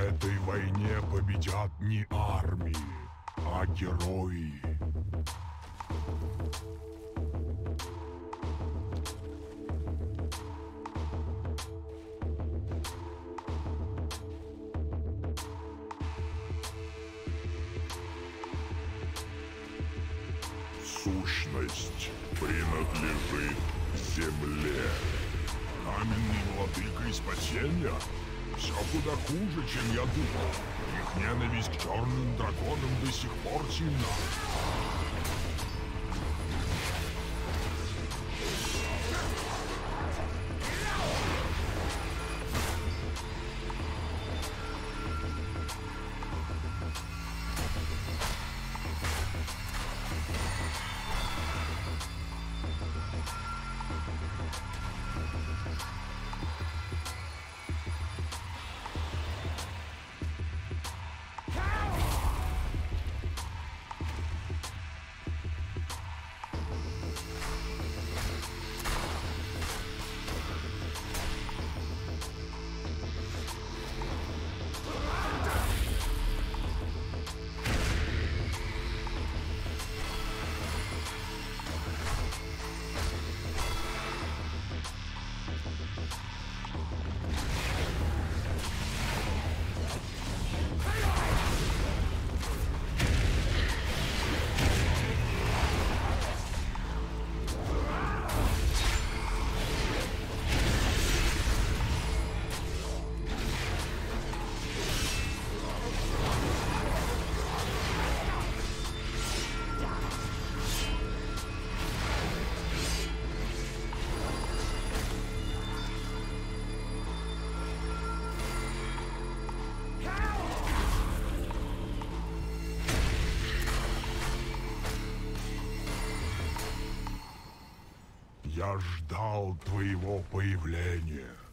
этой войне победят не армии, а герои. Сущность принадлежит земле. Каменный владыка из подземелья? Все куда хуже, чем я думал. Их ненависть к черным драконам до сих пор сильна. Я ждал твоего появления.